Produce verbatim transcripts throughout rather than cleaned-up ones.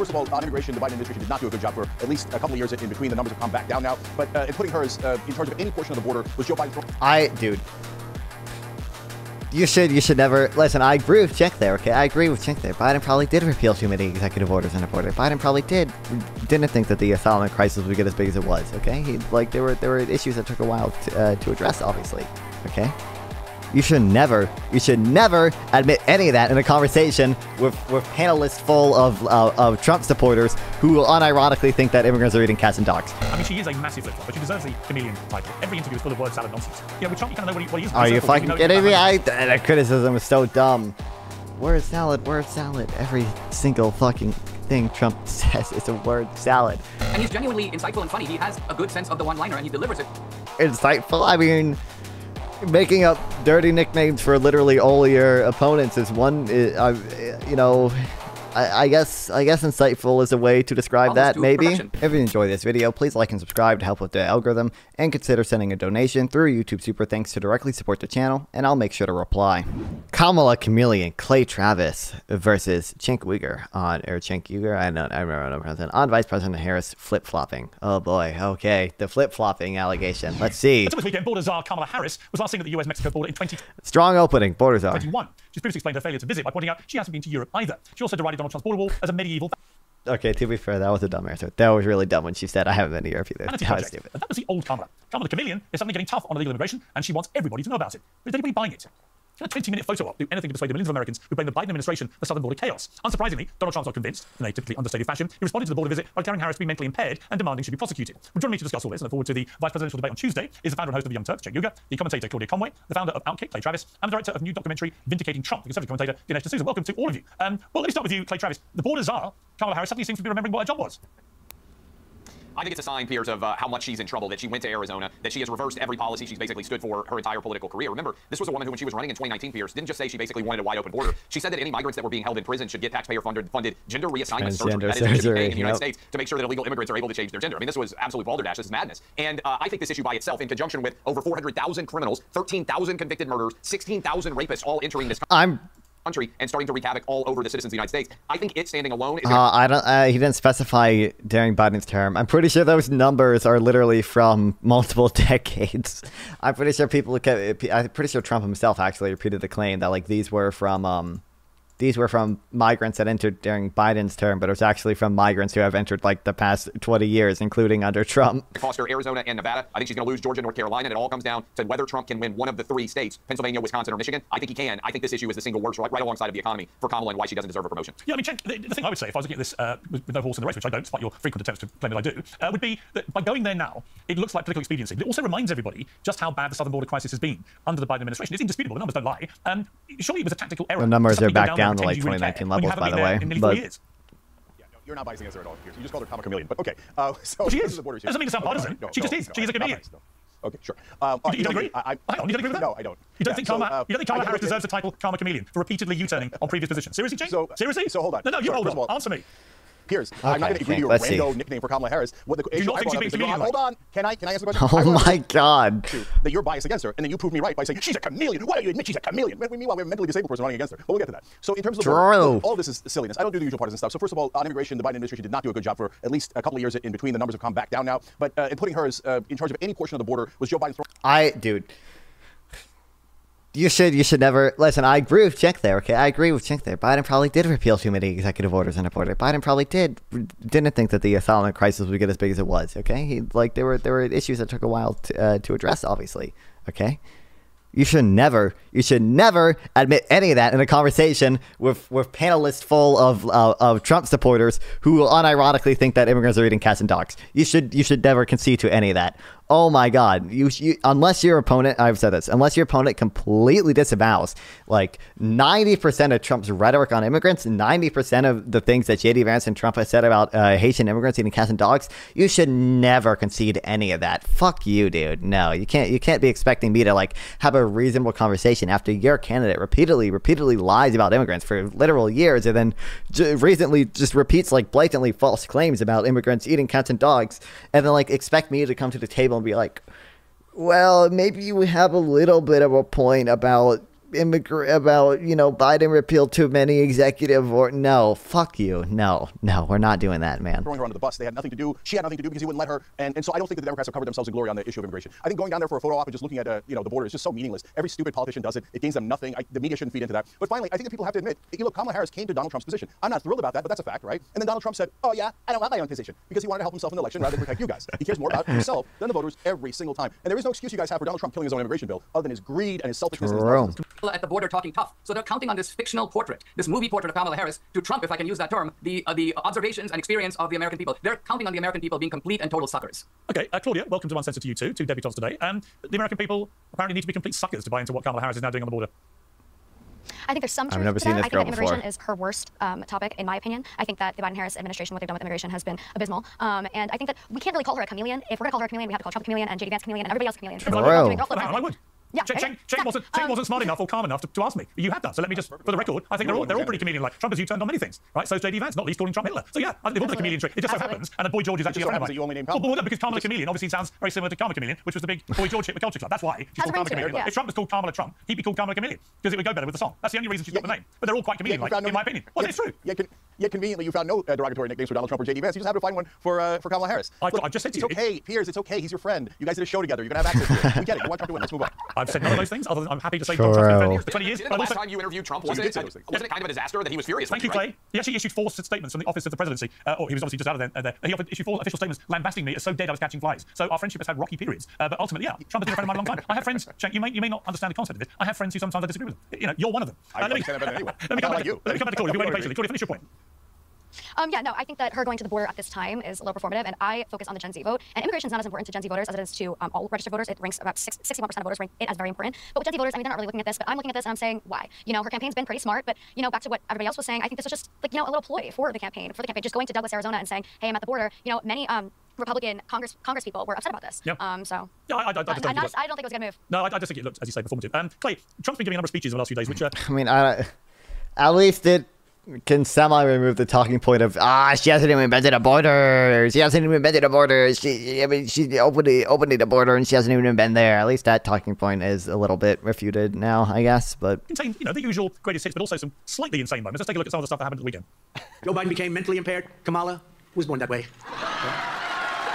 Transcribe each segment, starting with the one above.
First of all, on immigration, the Biden administration did not do a good job for at least a couple of years in between. The numbers have come back down now. But uh, in putting her as, uh, in charge of any portion of the border was Joe Biden's... I, dude. You should, you should never... Listen, I agree with Cenk there, okay? I agree with Cenk there. Biden probably did repeal too many executive orders on the border. Biden probably did. Didn't think that the asylum crisis would get as big as it was, okay? He, like, there were there were issues that took a while to, uh, to address, obviously, okay? You should never, you should never admit any of that in a conversation with, with panelists full of, uh, of Trump supporters who will unironically think that immigrants are eating cats and dogs. I mean, she is a massive flip-flop, but she deserves the chameleon title. Every interview is full of word salad nonsense. Yeah, with Trump, you kind of know what he, what he is. Are you fucking kidding me? I, that criticism is so dumb. Word salad, word salad. Every single fucking thing Trump says is a word salad. And he's genuinely insightful and funny. He has a good sense of the one-liner and he delivers it. Insightful? I mean... Making up dirty nicknames for literally all your opponents is one, uh, you know, I, I guess I guess insightful is a way to describe that, maybe. Production. If you enjoyed this video, please like and subscribe to help with the algorithm, and consider sending a donation through YouTube Super Thanks to directly support the channel, and I'll make sure to reply. Kamala Chameleon Clay Travis versus Cenk Uygur on, or Cenk Uygur, I don't, I remember what I'm saying, on Vice President Harris flip-flopping. Oh boy, okay, the flip-flopping allegation. Let's see. Until this weekend, border czar Kamala Harris was last seen at the U S Mexico border in twenty Strong opening, border czar. twenty-one. She's previously explained her failure to visit by pointing out she hasn't been to Europe either. She also derided Donald Trump's border wall as a medieval... Okay, to be fair, that was a dumb answer. That was really dumb when she said, I haven't been to Europe either. That was stupid. But that was the old Kamala. Kamala the Chameleon is suddenly getting tough on illegal immigration, and she wants everybody to know about it. But is anybody buying it? Can a twenty-minute photo op do anything to persuade the millions of Americans who blame the Biden administration for southern border chaos? Unsurprisingly, Donald Trump's not convinced, in a typically understated fashion. He responded to the border visit by declaring Harris to be mentally impaired and demanding she be prosecuted. Well, joining me to discuss all this and look forward to the vice presidential debate on Tuesday is the founder and host of The Young Turks, Cenk Uygur, the commentator Claudia Conway, the founder of Outkick, Clay Travis, and the director of new documentary Vindicating Trump, the conservative commentator Dinesh D'Souza. Welcome to all of you. Um, well, let me start with you, Clay Travis. The border czar, Kamala Harris, suddenly seems to be remembering what her job was. I think it's a sign, Piers, of uh, how much she's in trouble, that she went to Arizona, that she has reversed every policy she's basically stood for her entire political career. Remember, this was a woman who, when she was running in twenty nineteen, Piers, didn't just say she basically wanted a wide open border. She said that any migrants that were being held in prison should get taxpayer-funded funded gender reassignment surgery, that is, it should be paid in the United States to make sure that illegal immigrants are able to change their gender. I mean, this was absolute balderdash. This is madness. And uh, I think this issue by itself, in conjunction with over four hundred thousand criminals, thirteen thousand convicted murderers, sixteen thousand rapists all entering this country. I'm country and starting to wreak havoc all over the citizens of the United States. I think it standing alone is... Uh, I don't, uh, he didn't specify during Biden's term. I'm pretty sure those numbers are literally from multiple decades. I'm pretty sure people... I'm pretty sure Trump himself actually repeated the claim that, like, these were from... Um, These were from migrants that entered during Biden's term, but it was actually from migrants who have entered like the past twenty years, including under Trump. Foster, Arizona and Nevada. I think she's going to lose Georgia and North Carolina. And it all comes down to whether Trump can win one of the three states, Pennsylvania, Wisconsin, or Michigan. I think he can. I think this issue is the single worst right, right alongside of the economy for Kamala and why she doesn't deserve a promotion. Yeah, I mean, Cenk, the, the thing I would say if I was looking at this uh, with no horse in the race, which I don't, despite your frequent attempts to claim that I do, uh, would be that by going there now, it looks like political expediency. But it also reminds everybody just how bad the southern border crisis has been under the Biden administration. It's indisputable. The numbers don't lie. Um, surely it was a tactical error. The numbers are back down. down to like twenty nineteen levels, by the way, but yeah, no, you're not biasing against her at all. You just called her Kamala Chameleon, but okay. Uh, so well, she is. Doesn't mean to sound partisan. Okay, no, she no, just is. No, she is a chameleon. No. Okay, sure. Um, you, you, you don't agree? I, I, I don't. You don't agree with that? No, I don't. You don't yeah, think Kamala? So, uh, you don't think Kamala Harris deserves the title Kamala Chameleon for repeatedly U-turning on previous positions? Seriously, Cenk? So, Seriously? So hold on. No, no, you sure, hold on. All, Answer me. Piers, okay, I'm not going to agree to your random nickname for Kamala Harris. What the Do not think she makes me Hold on. Can I? Can I ask a question? Oh my God! That you're biased against her, and then you prove me right by saying she's a chameleon. Why don't you admit she's a chameleon? Meanwhile, we have a mentally disabled person running against her. But we'll get to that. So in terms of border, all this is silliness. I don't do the usual partisan stuff. So first of all, on immigration, the Biden administration did not do a good job for at least a couple of years in between. The numbers have come back down now. But uh, in putting her as uh, in charge of any portion of the border was Joe Biden's. I dude. You should, you should never, listen, I agree with Cenk there, okay? I agree with Cenk there. Biden probably did repeal too many executive orders on the border. Biden probably did, didn't think that the asylum crisis would get as big as it was, okay? He, like, there were, there were issues that took a while to, uh, to address, obviously, okay? You should never, you should never admit any of that in a conversation with, with panelists full of, uh, of Trump supporters who will unironically think that immigrants are eating cats and dogs. You should, you should never concede to any of that. Oh my God. You, you unless your opponent, I've said this, unless your opponent completely disavows like ninety percent of Trump's rhetoric on immigrants, ninety percent of the things that J D Vance and Trump have said about uh, Haitian immigrants eating cats and dogs, you should never concede any of that. Fuck you, dude. No, you can't, you can't be expecting me to like have a A reasonable conversation after your candidate repeatedly, repeatedly lies about immigrants for literal years, and then j recently just repeats like blatantly false claims about immigrants eating cats and dogs, and then like expect me to come to the table and be like, well, maybe you have a little bit of a point about immigrant, about, you know, Biden repealed too many executive or no, fuck you. No, no, we're not doing that, man. Throwing her under the bus. They had nothing to do. She had nothing to do because he wouldn't let her. And, and so I don't think the Democrats have covered themselves in glory on the issue of immigration. I think going down there for a photo op and just looking at, uh, you know, the border is just so meaningless. Every stupid politician does it. It gains them nothing. I, the media shouldn't feed into that. But finally, I think that people have to admit, you look, Kamala Harris came to Donald Trump's position. I'm not thrilled about that, but that's a fact, right? And then Donald Trump said, oh yeah, I don't want my own position because he wanted to help himself in the election rather than protect you guys. He cares more about himself than the voters every single time. And there is no excuse you guys have for Donald Trump killing his own immigration bill other than his greed and his selfishness. At the border talking tough. So they're counting on this fictional portrait, this movie portrait of Kamala Harris to Trump, if I can use that term, the uh, the observations and experience of the American people. They're counting on the American people being complete and total suckers. Okay, uh, Claudia, welcome to One Censor to you too, two debutantes today. Um, the American people apparently need to be complete suckers to buy into what Kamala Harris is now doing on the border. I think there's some truth to that. I think that immigration before. is her worst um, topic, in my opinion. I think that the Biden-Harris administration, what they've done with immigration, has been abysmal. Um, and I think that we can't really call her a chameleon. If we're going to call her a chameleon, we have to call Trump a chameleon and J D Vance a chameleon and everybody else a chameleon. Sure, I would. Doing I would. Yeah, Cenk right? exactly. wasn't, um, wasn't smart enough or calm enough to, to ask me. You had that, so let me just, for the record, I think they're all, they're all pretty comedian-like. Trump has U-turned on many things, right? So is J D. Vance, not least calling Trump Hitler. So yeah, I think they've all done a comedian trick. It just Absolutely. so happens, and the Boy George is actually a friend of mine. You only named well, well, no, because Kamala Chameleon obviously sounds very similar to Karma Chameleon, which was the big Boy George hit with Culture Club. That's why she's called Kamala Chameleon. Yeah. If Trump was called Kamala Trump, he'd be called Kamala Chameleon, because it would go better with the song. That's the only reason she's yeah, got the name. But they're all quite comedian-like, yeah, no, in my opinion. Well, yeah, it's true. Yeah, con yet conveniently, you found no uh, derogatory nicknames for Donald Trump or J D. Vance. You just have to find one for uh, for Kamala Harris. I just said to you, it's okay, Piers. It's okay. He's your friend. You guys did a show together. You're gonna have access to it. We get it. You want Trump to win? Let's move on. I've said none of those things. Other than I'm happy to say Trump for twenty years. The last time you interviewed Trump, wasn't it kind of a disaster that he was furious? Thank you, Clay. He actually issued four statements from the office of the presidency. Uh, oh, he was obviously just out of there. He issued four official statements lambasting me as so dead I was catching flies. So our friendship has had rocky periods. Uh, but ultimately, yeah, Trump has been a friend of mine a long time. I have friends. Cenk, you may you may not understand the concept of this. I have friends who sometimes I disagree with them. You know, you're one of them. Uh, let me come back to Claudia. We're waiting patiently. Claudia, finish your point. Um, yeah, no, I think that her going to the border at this time is low performative, and I focus on the Gen Z vote. And immigration is not as important to Gen Z voters as it is to um, all registered voters. It ranks about sixty-one percent of voters rank it as very important. But with Gen Z voters, I mean, they're not really looking at this, but I'm looking at this and I'm saying, why? You know, her campaign's been pretty smart, but, you know, back to what everybody else was saying, I think this was just, like, you know, a little ploy for the campaign, for the campaign, just going to Douglas, Arizona and saying, hey, I'm at the border. You know, many um, Republican Congress Congress people were upset about this. Yep. Um, so yeah, I, I, I, just I, don't I, not, I don't think it was a good move. No, I, I just think it looked, as you say, performative. Um, Clay, Trump's been giving a number of speeches in the last few days, which... Uh, I mean, I, at least it... can semi-remove the talking point of ah, she hasn't even been to the border. She hasn't even been to the border. She, I mean, she opened the, opened the border and she hasn't even been there. At least that talking point is a little bit refuted now, I guess. But insane, you know, the usual greatest hits, but also some slightly insane moments. Let's take a look at some of the stuff that happened at the weekend. Joe Biden became mentally impaired. Kamala was born that way.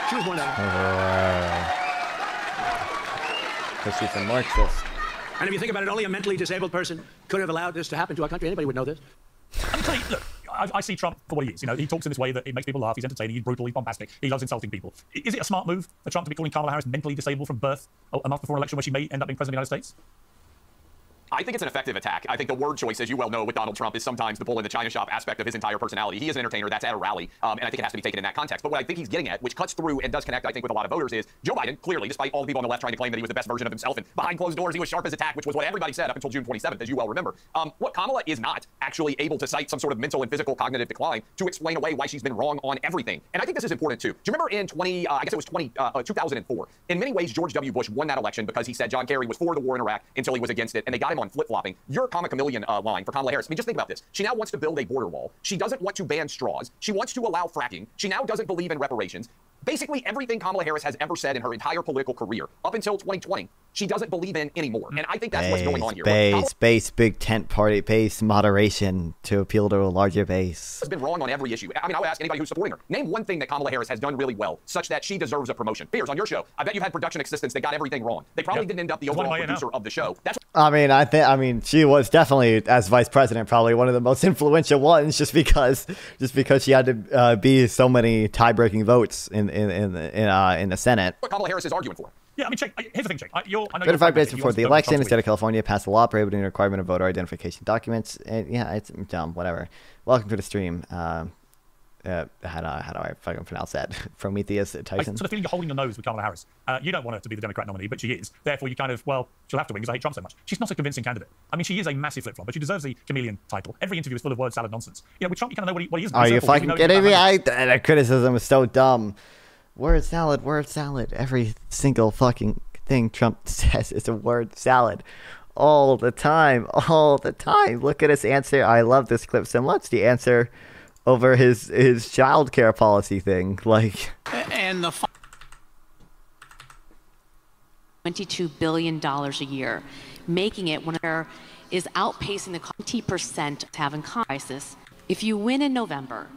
She was born that way. Because she's a Marxist. And if you think about it, only a mentally disabled person could have allowed this to happen to our country. Anybody would know this. I'm telling you, look, I, I see Trump for what he is. You know, he talks in this way that it makes people laugh. He's entertaining. He's brutal. He's bombastic. He loves insulting people. Is it a smart move for Trump to be calling Kamala Harris mentally disabled from birth a month before an election where she may end up being president of the United States? I think it's an effective attack. I think the word choice, as you well know, with Donald Trump is sometimes the bull in the China shop aspect of his entire personality. He is an entertainer. That's at a rally. Um, and I think it has to be taken in that context. But what I think he's getting at, which cuts through and does connect, I think, with a lot of voters is Joe Biden, clearly, despite all the people on the left trying to claim that he was the best version of himself and behind closed doors, he was sharp as a tack, which was what everybody said up until June twenty-seventh, as you well remember. Um, what Kamala is not actually able to cite some sort of mental and physical cognitive decline to explain away why she's been wrong on everything. And I think this is important, too. Do you remember in twenty, uh, I guess it was twenty, uh, two thousand four, in many ways, George W. Bush won that election because he said John Kerry was for the war in Iraq until he was against it. And they got him on flip-flopping. Your comic chameleon uh, line for Kamala Harris. I mean, just think about this. She now wants to build a border wall. She doesn't want to ban straws. She wants to allow fracking. She now doesn't believe in reparations. Basically, everything Kamala Harris has ever said in her entire political career, up until twenty twenty, she doesn't believe in anymore. And I think that's base, what's going on here. Base, base, big tent party, base, moderation to appeal to a larger base. Has been wrong on every issue. I mean, I would ask anybody who's supporting her. Name one thing that Kamala Harris has done really well, such that she deserves a promotion. Piers, on your show, I bet you've had production assistants that got everything wrong. They probably yep. didn't end up the overall producer of the show. That's I mean, I think, I mean, she was definitely, as vice president, probably one of the most influential ones, just because, just because she had to uh, be so many tie-breaking votes in in in the, in, uh, in the Senate. What Kamala Harris is arguing for. Yeah, I mean, Cenk, here's the thing, Cenk. I, you're, I know you're five days before the election, the state of California passed a law prohibiting the requirement of voter identification documents. And yeah, it's dumb. Whatever. Welcome to the stream. Um, Uh, how, do I, how do I fucking pronounce that? Prometheus Tyson? I sort of feel you're holding your nose with Kamala Harris. Uh, you don't want her to be the Democrat nominee, but she is. Therefore, you kind of, well, she'll have to win because I hate Trump so much. She's not a convincing candidate. I mean, she is a massive flip-flop, but she deserves the chameleon title. Every interview is full of word salad nonsense. You know, with Trump, you kind of know what he, what he is. Are you fucking kidding me? I, that criticism is so dumb. Word salad, word salad. Every single fucking thing Trump says is a word salad. All the time. All the time. Look at his answer. I love this clip so much. The answer... over his his child care policy thing, like and the twenty-two billion dollars a year, making it one of their is outpacing the twenty percent to have in crisis. If you win in November,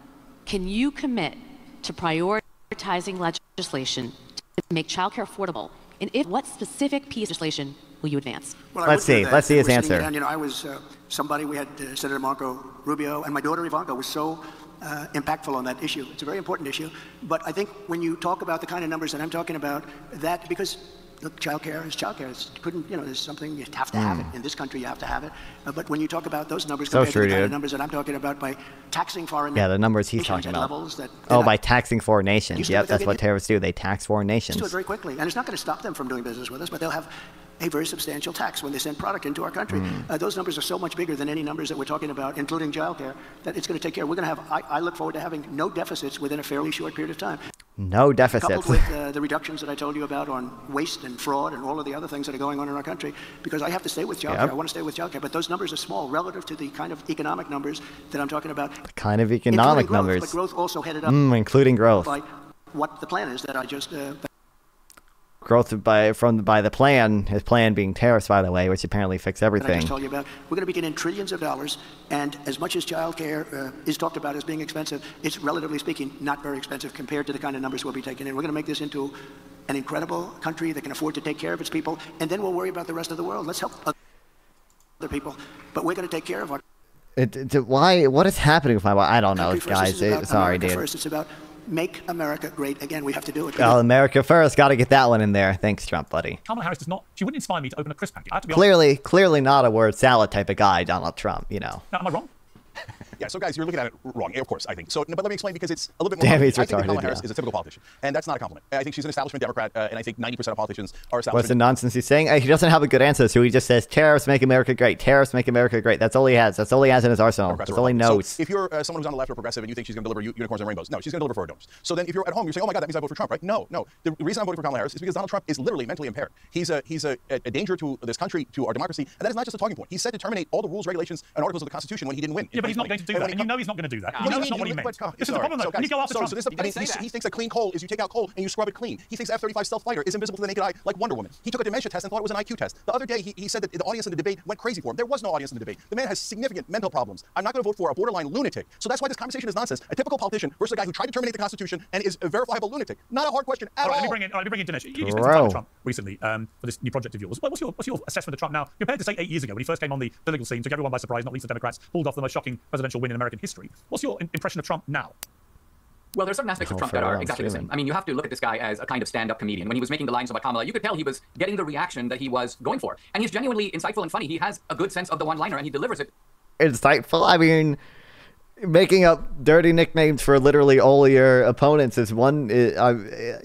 can you commit to prioritizing legislation to make childcare affordable? And if, what specific piece of legislation will you advance? Well, let's see. Let's see his answer. And, you know, I was uh, somebody, we had uh, Senator Marco Rubio, and my daughter Ivanka was so uh, impactful on that issue. It's a very important issue. But I think when you talk about the kind of numbers that I'm talking about, that, because look, childcare is childcare. It's, you couldn't, you know, there's something you have to have mm. it. In this country, you have to have it. Uh, but when you talk about those numbers so compared true, to the kind of numbers that I'm talking about by taxing foreign nations. Yeah, the numbers he's talking about. That, oh, not, by taxing foreign nations. Yep, that's what terrorists do. They tax foreign nations. They do it very quickly. And it's not going to stop them from doing business with us, but they'll have a very substantial tax when they send product into our country. Mm. Uh, those numbers are so much bigger than any numbers that we're talking about, including childcare, that it's going to take care. We're going to have, I, I look forward to having no deficits within a fairly short period of time. No deficits. Coupled with uh, the reductions that I told you about on waste and fraud and all of the other things that are going on in our country, because I have to stay with childcare. Yep. I want to stay with childcare, but those numbers are small relative to the kind of economic numbers that I'm talking about. The kind of economic growth, numbers. But growth also headed up. Mm, including growth. By what the plan is that I just... Uh, growth by from by the plan, his plan being tariffs, by the way, which apparently fixed everything. I just told you about, we're going to be getting trillions of dollars, and as much as childcare uh, is talked about as being expensive, it's relatively speaking not very expensive compared to the kind of numbers we'll be taking in. We're going to make this into an incredible country that can afford to take care of its people, and then we'll worry about the rest of the world. Let's help other people, but we're going to take care of our. It, it, why? What is happening with my? I don't know, guys. It, sorry, America dude. First, it's about. Make America great again. We have to do it. Well, America first. Got to get that one in there. Thanks, Trump, buddy. Kamala Harris does not. She wouldn't inspire me to open a crisp packet. I have to be clearly, honest. Clearly not a word salad type of guy, Donald Trump. You know. Now, am I wrong? Yeah. So, guys, you're looking at it wrong. Yeah, of course, I think. So, but let me explain because it's a little bit more. Damn, I think that Kamala Harris yeah. is a typical politician, and that's not a compliment. I think she's an establishment Democrat, uh, and I think ninety percent of politicians are establishment. What's the nonsense he's saying? He doesn't have a good answer, so he just says tariffs make America great. Tariffs make America great. That's all he has. That's all he has in his arsenal. That's all he knows. So if you're uh, someone who's on the left or progressive and you think she's going to deliver unicorns and rainbows, no, she's going to deliver four domes. So then, if you're at home, you're saying, "Oh my God, that means I vote for Trump," right? No, no. The reason I'm voting for Kamala Harris is because Donald Trump is literally mentally impaired. He's a he's a, a danger to this country, to our democracy, and that is not just a talking point. He said to terminate all the rules, regulations, and articles of the Constitution when he didn't win. Yeah, but he's not going to do that. And you know he's not going to do that. You know that's not what he meant. This is the problem, though. When you go after Trump, he thinks that clean coal is you take out coal and you scrub it clean. He thinks F thirty-five Stealth Fighter is invisible to the naked eye like Wonder Woman. He took a dementia test and thought it was an I Q test. The other day, he, he said that the audience in the debate went crazy for him. There was no audience in the debate. The man has significant mental problems. I'm not going to vote for a borderline lunatic. So that's why this conversation is nonsense. A typical politician versus a guy who tried to terminate the Constitution and is a verifiable lunatic. Not a hard question at all. All right, let me bring in, let me bring in Dinesh. You spent some time with Trump recently um, for this new project of yours. What's your, what's your assessment of Trump now compared to, say, eight years ago when he first came on the political scene, took everyone by surprise, not least the Democrats, pulled off the most shocking presidential win in American history. What's your impression of Trump now? Well, there's certain aspects oh, of Trump that are exactly the same. I mean, you have to look at this guy as a kind of stand-up comedian. When he was making the lines about Kamala, you could tell he was getting the reaction that he was going for. And he's genuinely insightful and funny. He has a good sense of the one-liner, and he delivers it. Insightful? I mean, making up dirty nicknames for literally all your opponents is one, uh,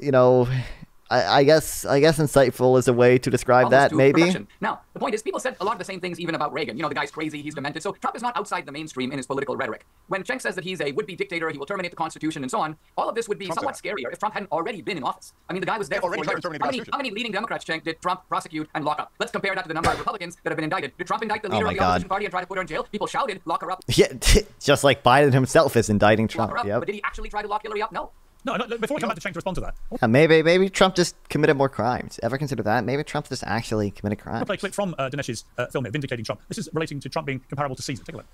you know... I guess I guess insightful is a way to describe almost that, to maybe. Perfection. Now, the point is, people said a lot of the same things even about Reagan. You know, the guy's crazy, he's demented. So Trump is not outside the mainstream in his political rhetoric. When Cenk says that he's a would-be dictator, he will terminate the Constitution and so on, all of this would be Trump's somewhat scarier if Trump hadn't already been in office. I mean, the guy was there for four years. How many, how many leading Democrats, Cenk, did Trump prosecute and lock up? Let's compare that to the number of Republicans that have been indicted. Did Trump indict the leader oh of the God. opposition party and try to put her in jail? People shouted, lock her up. Yeah, just like Biden himself is indicting Trump. Yep. But did he actually try to lock Hillary up? No. No, no, before we come back to Cenk to respond to that. Yeah, maybe maybe Trump just committed more crimes. Ever consider that? Maybe Trump just actually committed crimes. I'll play a clip from uh, Dinesh's uh, film here, Vindicating Trump. This is relating to Trump being comparable to Caesar. Take a look.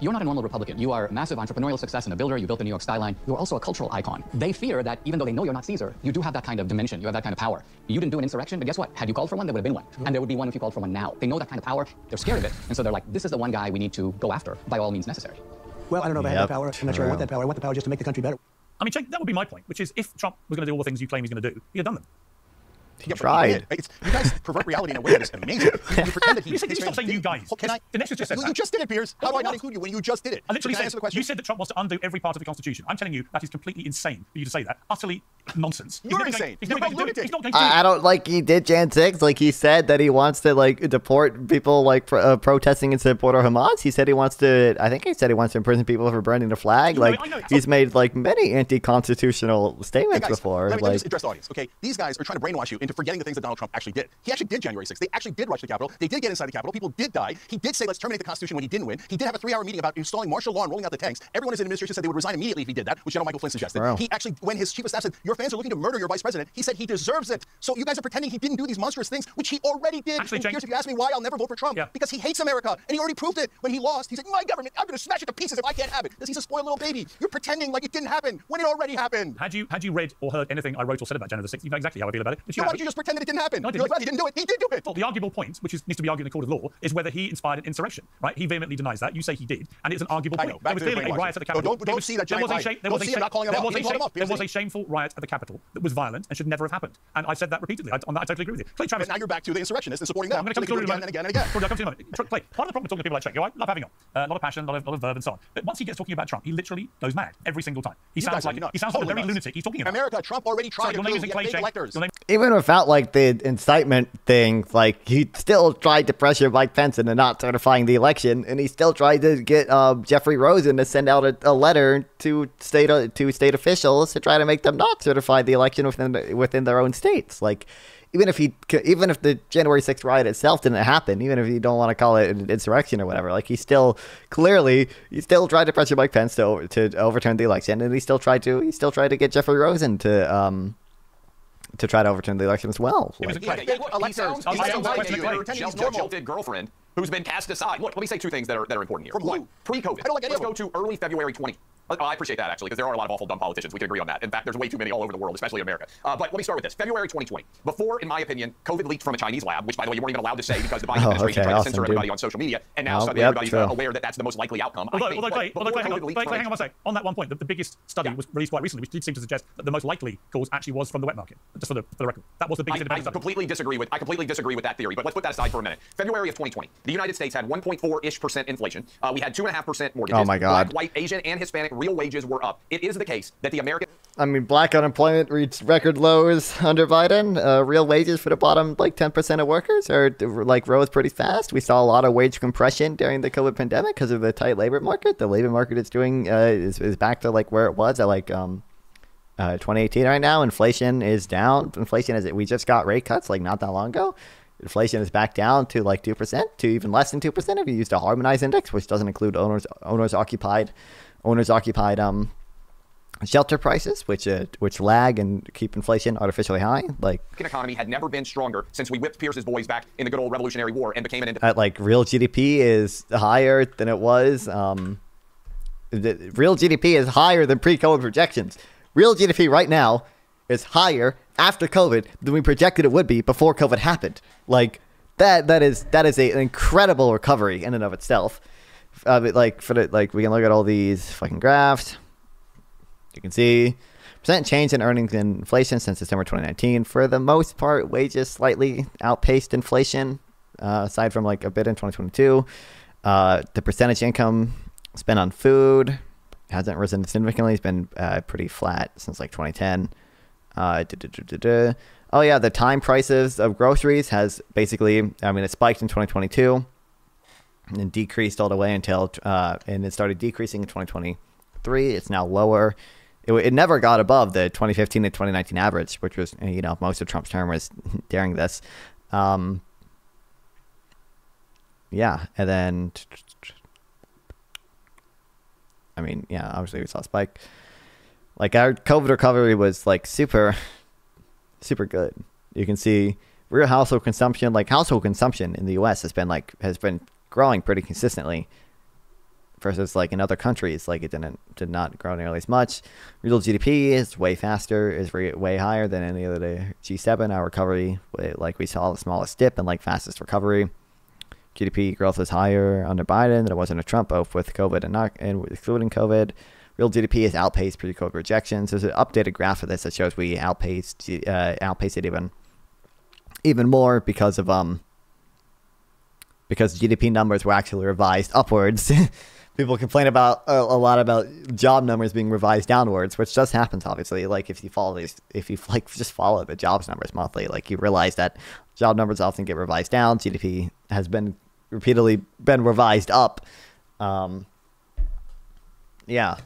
You're not a normal Republican. You are a massive entrepreneurial success and a builder. You built the New York skyline. You're also a cultural icon. They fear that even though they know you're not Caesar, you do have that kind of dimension. You have that kind of power. You didn't do an insurrection, but guess what? Had you called for one, there would have been one. And there would be one if you called for one now. They know that kind of power. They're scared of it. And so they're like, this is the one guy we need to go after by all means necessary. Well, I don't know if I have that power. I'm not sure I want that power. I want the power just to make the country better. I mean, Cenk, that would be my point, which is if Trump was going to do all the things you claim he's going to do, he'd have done them. He yeah, tried. He it's, you guys pervert reality in a way that is amazing. You, you pretend that he, you said, you stop saying you guys. Can I? Dinesh just said you, you just did it, Piers. How no, do I not include you when you just did it? I literally said, I the question? You said that Trump wants to undo every part of the Constitution. I'm telling you that is completely insane for you to say that. Utterly nonsense. You're he's insane. Going, he's You're going to do it. Not going to do I, it. I don't like he did Jan six. Like he said that he wants to like deport people like pro uh, protesting in support of Hamas. He said he wants to. I think he said he wants to imprison people for burning the flag. You like know, know, he's made like many anti-constitutional statements hey guys, before. Let me just address the audience. Okay, these guys are trying to brainwash you into forgetting the things that Donald Trump actually did. He actually did January sixth. They actually did rush the Capitol. They did get inside the Capitol. People did die. He did say, let's terminate the Constitution when he didn't win. He did have a three-hour meeting about installing martial law and rolling out the tanks. Everyone in his administration said they would resign immediately if he did that, which General Michael Flynn suggested. Wow. He actually, when his chief of staff said, you're fans are looking to murder your vice president. He said he deserves it. So you guys are pretending he didn't do these monstrous things, which he already did. Actually, Cenk, if you ask me why I'll never vote for Trump, yeah. because he hates America, and he already proved it when he lost. He said, my government, I'm going to smash it to pieces if I can't have it, because he's a spoiled little baby. You're pretending like it didn't happen when it already happened. Had you had you read or heard anything I wrote or said about January the sixth, you know exactly how I feel about it. But you, so why did you just pretend that it didn't happen? No, I didn't. You're like, well, he didn't do it. He did do it. Well, the arguable point, which is, needs to be argued in the court of law, is whether he inspired an insurrection, right? He vehemently denies that. You say he did, and it's an arguable point. There was clearly a riot at the Capitol. Don't see that giant light. Don't see, I'm not calling him up. There was a shameful riot at the Capitol that was violent and should never have happened. And I've said that repeatedly. I, on that, I totally agree with you. Clay Travis. But now you're back to the insurrectionists and supporting them. I'm going to come to you again and again and again. Clay, part of the problem with talking to people like Cenk, you know, I love having on uh, a lot of passion, a lot of, lot of verb and so on. But once he gets talking about Trump, he literally goes mad every single time. He you sounds like he sounds totally like a very nuts. lunatic. He's talking about America. Trump already tried so to fake electors. Even without like the incitement thing, like he still tried to pressure Mike Pence into not certifying the election, and he still tried to get uh, Jeffrey Rosen to send out a, a letter to state uh, to state officials to try to make them not certify the election within the, within their own states. Like, even if he, even if the January sixth riot itself didn't happen, even if you don't want to call it an insurrection or whatever, like he still clearly, he still tried to pressure Mike Pence to to overturn the election, and he still tried to, he still tried to get Jeffrey Rosen to um. to try to overturn the election as well. It was a great jilted girlfriend who's been cast aside. Look, let me say two things that are that are important here. From one, pre-COVID. Let's go to early February twenty. I appreciate that, actually, because there are a lot of awful, dumb politicians. We can agree on that. In fact, there's way too many all over the world, especially in America. Uh, but let me start with this. February twenty twenty. Before, in my opinion, COVID leaked from a Chinese lab, which, by the way, you weren't even allowed to say because the Biden oh, administration okay, tried awesome, to censor dude. everybody on social media. And now oh, suddenly yep, everybody's uh, aware that that's the most likely outcome. Although, I think, although, Clay, although Clay, hang on, Clay, Clay, hang on one second. On that one point, the, the biggest study yeah. was released quite recently, which did seem to suggest that the most likely cause actually was from the wet market, just for the, for the record. That was the biggest I, I completely disagree with. I completely disagree with that theory, but let's put that aside for a minute. February of twenty twenty, the United States had one point four-ish percent inflation. Uh, we had two point five percent mortgages. Oh, my God. Black, white, Asian, and Hispanic real wages were up. It is the case that the American... I mean, black unemployment reached record lows under Biden. Uh, real wages for the bottom, like, ten percent of workers are, like, rose pretty fast. We saw a lot of wage compression during the COVID pandemic because of the tight labor market. The labor market is doing, uh, is, is back to, like, where it was at, like, um, uh, twenty eighteen right now. Inflation is down. Inflation is... We just got rate cuts, like, not that long ago. Inflation is back down to, like, two percent, to even less than two percent if you use the harmonized index, which doesn't include owners, owners occupied, owners occupied, um... shelter prices, which uh, which lag and keep inflation artificially high. Like, the economy had never been stronger since we whipped Pierce's boys back in the good old Revolutionary War and became an independent. Uh, like, real G D P is higher than it was. Um, the, real G D P is higher than pre-COVID projections. Real G D P right now is higher after COVID than we projected it would be before COVID happened. Like, that that is that is a, an incredible recovery in and of itself. Uh, but like for the, like we can look at all these fucking graphs. You can see percent change in earnings and inflation since December twenty nineteen. For the most part, wages slightly outpaced inflation, uh, aside from like a bit in twenty twenty-two. Uh, the percentage income spent on food hasn't risen significantly. It's been uh, pretty flat since like twenty ten. Uh, duh, duh, duh, duh, duh. Oh yeah, the time prices of groceries has basically, I mean, it spiked in twenty twenty-two and then decreased all the way until, uh, and it started decreasing in twenty twenty-three. It's now lower. It, it never got above the twenty fifteen to twenty nineteen average, which was, you know, most of Trump's term was during this. Um, yeah, and then, I mean, yeah, obviously we saw a spike. Like, our COVID recovery was, like, super, super good. You can see real household consumption, like, household consumption in the U S has been, like, has been growing pretty consistently. Versus like in other countries, like it didn't did not grow nearly as much. Real G D P is way faster, is re way higher than any other G seven. Our recovery, like we saw the smallest dip and like fastest recovery. G D P growth is higher under Biden than it was under Trump, both with COVID and not and excluding COVID. Real G D P has outpaced pre-COVID projections. There's an updated graph of this that shows we outpaced uh, outpaced it even even more because of um because G D P numbers were actually revised upwards. People complain about uh, a lot about job numbers being revised downwards, which just happens, obviously. Like if you follow these, if you like just follow the jobs numbers monthly, like you realize that job numbers often get revised down. G D P has been repeatedly been revised up. Um, yeah.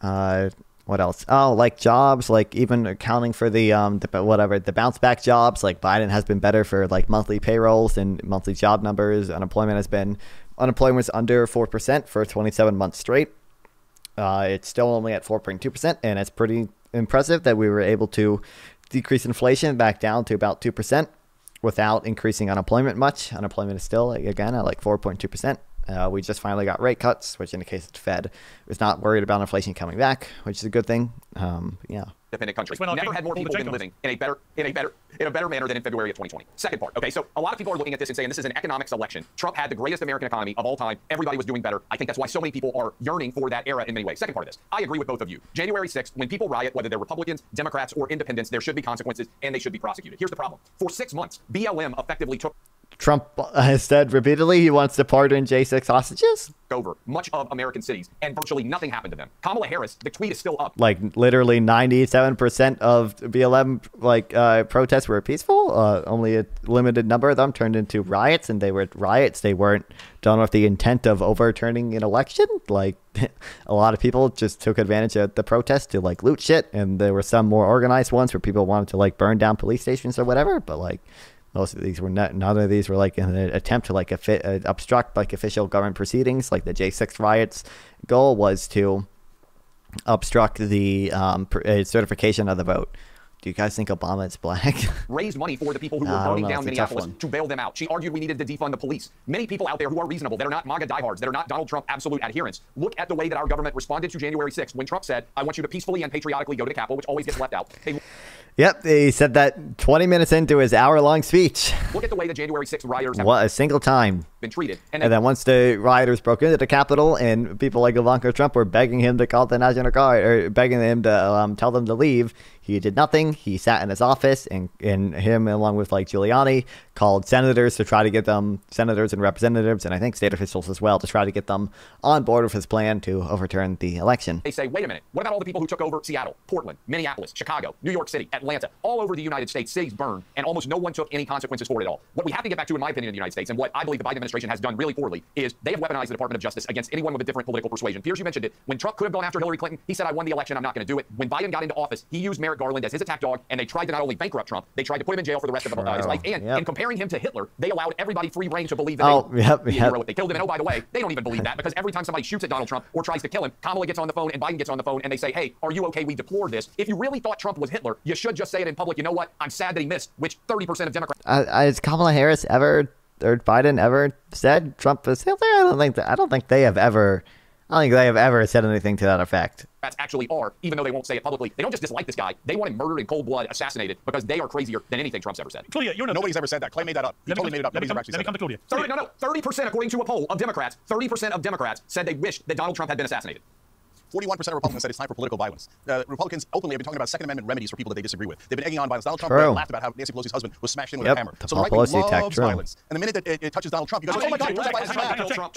Uh, what else? Oh, like jobs, like even accounting for the um, the, whatever the bounce back jobs. Like Biden has been better for like monthly payrolls and monthly job numbers. Unemployment has been. Unemployment was under four percent for twenty-seven months straight. Uh, it's still only at four point two percent, and it's pretty impressive that we were able to decrease inflation back down to about two percent without increasing unemployment much. Unemployment is still, again, at like four point two percent. Uh, we just finally got rate cuts, which indicates the Fed is not worried about inflation coming back, which is a good thing. Um, yeah. Dependent countries never had more people been living in a better, in a better, in a better manner than in February of twenty twenty. Second part. Okay, so a lot of people are looking at this and saying this is an economics election. Trump had the greatest American economy of all time. Everybody was doing better. I think that's why so many people are yearning for that era in many ways. Second part of this, I agree with both of you. January sixth, when people riot, whether they're Republicans, Democrats, or independents, there should be consequences and they should be prosecuted. Here's the problem: for six months, B L M effectively took. Trump has said repeatedly he wants to pardon J six hostages. Over much of American cities, and virtually nothing happened to them. Kamala Harris, the tweet is still up. Like literally ninety-seven percent of B L M like uh, protests were peaceful. Uh, only a limited number of them turned into riots, and they were riots. They weren't done with the intent of overturning an election. Like a lot of people just took advantage of the protest to like loot shit, and there were some more organized ones where people wanted to like burn down police stations or whatever. But like. Most of these were not, none of these were like an attempt to like a, obstruct like official government proceedings. Like the J six riots goal was to obstruct the um, certification of the vote. Do you guys think Obama is black? Raised money for the people who were burning down Minneapolis to bail them out. She argued we needed to defund the police. Many people out there who are reasonable, that are not MAGA diehards, that are not Donald Trump absolute adherents, look at the way that our government responded to January sixth when Trump said, I want you to peacefully and patriotically go to the Capitol, which always gets left out. They Yep, he said that twenty minutes into his hour-long speech. Look at the way the January sixth rioters have what, a single time been treated. And then, and then once the rioters broke into the Capitol and people like Ivanka Trump were begging him to call the National Guard or begging him to um, tell them to leave, he did nothing. He sat in his office, and, and him along with like Giuliani called senators to try to get them, senators and representatives, and I think state officials as well, to try to get them on board with his plan to overturn the election. They say, wait a minute, what about all the people who took over Seattle, Portland, Minneapolis, Chicago, New York City, Atlanta, all over the United States, cities burned, and almost no one took any consequences for it at all. What we have to get back to, in my opinion, in the United States, and what I believe the Biden administration has done really poorly, is they have weaponized the Department of Justice against anyone with a different political persuasion. Piers, you mentioned it. When Trump could have gone after Hillary Clinton, he said, I won the election, I'm not going to do it. When Biden got into office, he used Merrick Garland as his attack dog, and they tried to not only bankrupt Trump, they tried to put him in jail for the rest of his life. And yep. in comparing him to Hitler, they allowed everybody free reign to believe that oh, they, yep, yep. hero. They killed him. And oh, by the way, they don't even believe that, because every time somebody shoots at Donald Trump or tries to kill him, Kamala gets on the phone and Biden gets on the phone and they say, hey, are you okay? We deplore this. If you really thought Trump was Hitler, you should just say it in public. You know what? I'm sad that he missed, which thirty percent of Democrats. Uh, has Kamala Harris ever or Biden ever said Trump was Hitler? I don't think that. I don't think they have ever. I don't think they have ever said anything to that effect. Democrats actually are, even though they won't say it publicly. They don't just dislike this guy. They want him murdered in cold blood, assassinated, because they are crazier than anything Trump's ever said. Claudia, you're not Nobody's ever said that. Clay made that up. He totally made it up. Nobody's ever actually said that. thirty, no, no, thirty percent, according to a poll of Democrats, thirty percent of Democrats said they wished that Donald Trump had been assassinated. forty-one percent of Republicans said it's time for political violence. Uh, Republicans openly have been talking about Second Amendment remedies for people that they disagree with. They've been egging on violence. Donald Trump True. laughed about how Nancy Pelosi's husband was smashed in with yep. a hammer. So the right wing loves violence. And the minute that it, it touches Donald Trump, you guys oh, oh my God, Trump.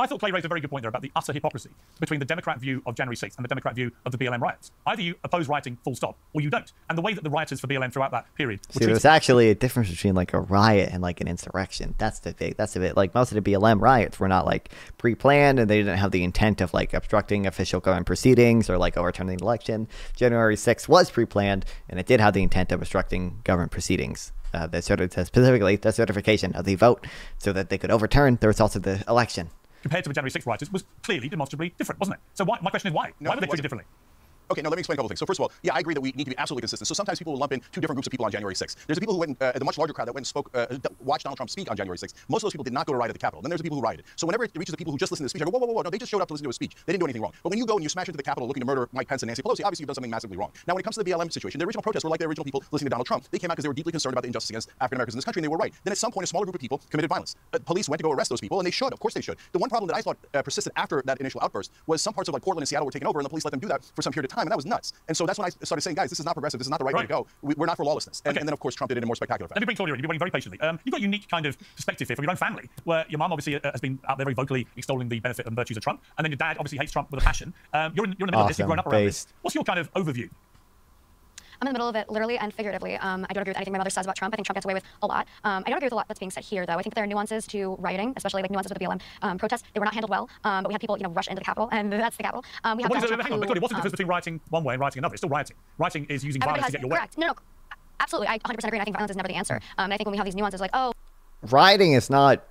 I thought Clay raised a very good point there about the utter hypocrisy between the Democrat view of January sixth and the Democrat view of the B L M riots. Either you oppose rioting full stop, or you don't. And the way that the rioters for B L M throughout that period. See, there's actually a difference between like a riot and like an insurrection. That's the big, that's the bit. Like most of the B L M riots were not like pre-planned, and they didn't have the intent of like obstructing official government proceedings or like overturning the election. January sixth was pre-planned, and it did have the intent of obstructing government proceedings. Uh, that specifically the certification of the vote so that they could overturn the results of the election. Compared to the January sixth rioters was clearly demonstrably different, wasn't it? So why, my question is why? No, why were they treated differently? Okay, now let me explain a couple things. So first of all, yeah, I agree that we need to be absolutely consistent. So sometimes people will lump in two different groups of people on January sixth. There's the people who went, uh, the much larger crowd that went and spoke, uh, watched Donald Trump speak on January sixth. Most of those people did not go to riot at the Capitol. Then there's the people who rioted. So whenever it reaches the people who just listened to the speech, I go, whoa, whoa, whoa, whoa, no, they just showed up to listen to a speech. They didn't do anything wrong. But when you go and you smash into the Capitol looking to murder Mike Pence and Nancy Pelosi, obviously you've done something massively wrong. Now, when it comes to the B L M situation, the original protests were like the original people listening to Donald Trump. They came out because they were deeply concerned about the injustice against African Americans in this country, and they were right. Then at some point, a smaller group of people committed violence. Uh, police went to go arrest those people, and they should, of course they should. The one problem that I thought uh, persisted after that initial outburst was some parts of like Portland and Seattle were taken over, and the police let them do that for some period of time, and that was nuts. And so that's when I started saying, guys, this is not progressive. This is not the right, right. way to go. We, we're not for lawlessness. And, okay. and then, of course, Trump did it in a more spectacular fashion. Let me bring Claudia in. You've been waiting very patiently. Um, you've got a unique kind of perspective here from your own family, where your mom obviously uh, has been out there very vocally extolling the benefit and virtues of Trump, and then your dad obviously hates Trump with a passion. Um, you're, in, you're in the middle awesome. of this. You've grown up around Based. this. What's your kind of overview? I'm in the middle of it literally and figuratively. Um, I don't agree with anything my mother says about Trump. I think Trump gets away with a lot. Um, I don't agree with a lot that's being said here, though. I think that there are nuances to rioting, especially like nuances with the B L M um, protests. They were not handled well, um, but we had people, you know, rush into the Capitol, and that's the Capitol. Um, we have what is it, hang on, Claudia, what's the difference um, between rioting one way and rioting another? It's still rioting. Rioting is using violence to get your way. Correct. No, no, absolutely. I one hundred percent agree. And I think violence is never the answer. Um, and I think when we have these nuances, like, oh, rioting is not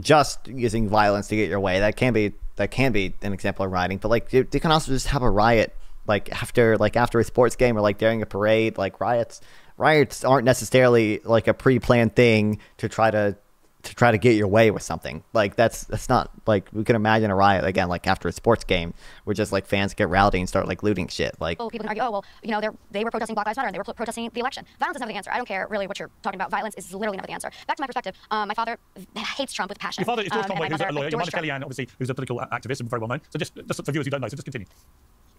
just using violence to get your way. That can be that can be an example of rioting, but like they can also just have a riot like after like after a sports game or like during a parade. Like riots riots aren't necessarily like a pre-planned thing to try to to try to get your way with something. Like that's that's not like we can imagine a riot again like after a sports game where just like fans get rowdy and start like looting shit. Like oh, people can argue, oh well, you know, they they were protesting Black Lives Matter and they were protesting the election. Violence is never the answer. I don't care really what you're talking about. Violence is literally never the answer. Back to my perspective, um, my father hates Trump with passion. Your father is George um, Conway, who's a lawyer. Your mother is Kellyanne, obviously, who's a political activist and very well known. So just just for viewers who don't know, so just continue.